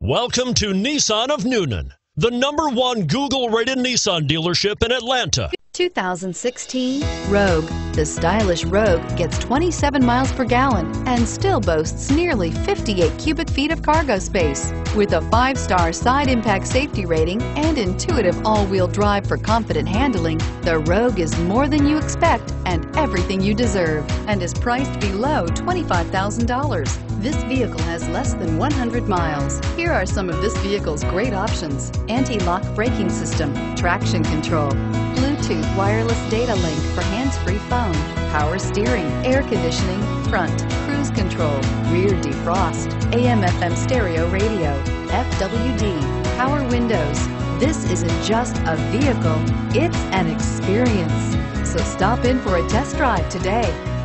Welcome to Nissan of Newnan, the #1 Google-rated Nissan dealership in Atlanta. 2016 Rogue. The stylish Rogue gets 27 miles per gallon and still boasts nearly 58 cubic feet of cargo space. With a 5-star side impact safety rating and intuitive all-wheel drive for confident handling, the Rogue is more than you expect and everything you deserve, and is priced below $25,000. This vehicle has less than 100 miles. Here are some of this vehicle's great options: anti-lock braking system, traction control, Bluetooth wireless data link for hands-free phone, power steering, air conditioning, front, cruise control, rear defrost, AM/FM stereo radio, FWD, power windows. This isn't just a vehicle, it's an experience. So stop in for a test drive today.